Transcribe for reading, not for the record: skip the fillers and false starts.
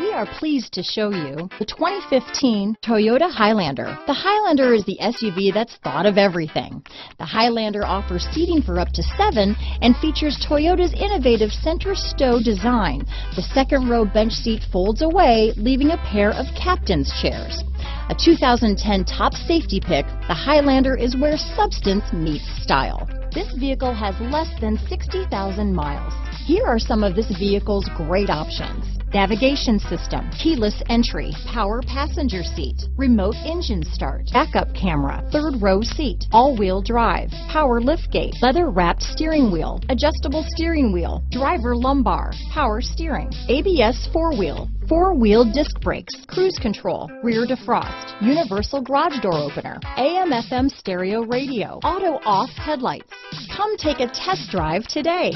We are pleased to show you the 2015 Toyota Highlander. The Highlander is the SUV that's thought of everything. The Highlander offers seating for up to 7 and features Toyota's innovative center stow design. The second row bench seat folds away, leaving a pair of captain's chairs. A 2010 top safety pick, the Highlander is where substance meets style. This vehicle has less than 60,000 miles. Here are some of this vehicle's great options: navigation system, keyless entry, power passenger seat, remote engine start, backup camera, third row seat, all-wheel drive, power liftgate, leather-wrapped steering wheel, adjustable steering wheel, driver lumbar, power steering, ABS four-wheel, four-wheel disc brakes, cruise control, rear defrost, universal garage door opener, AM/FM stereo radio, auto-off headlights. Come take a test drive today.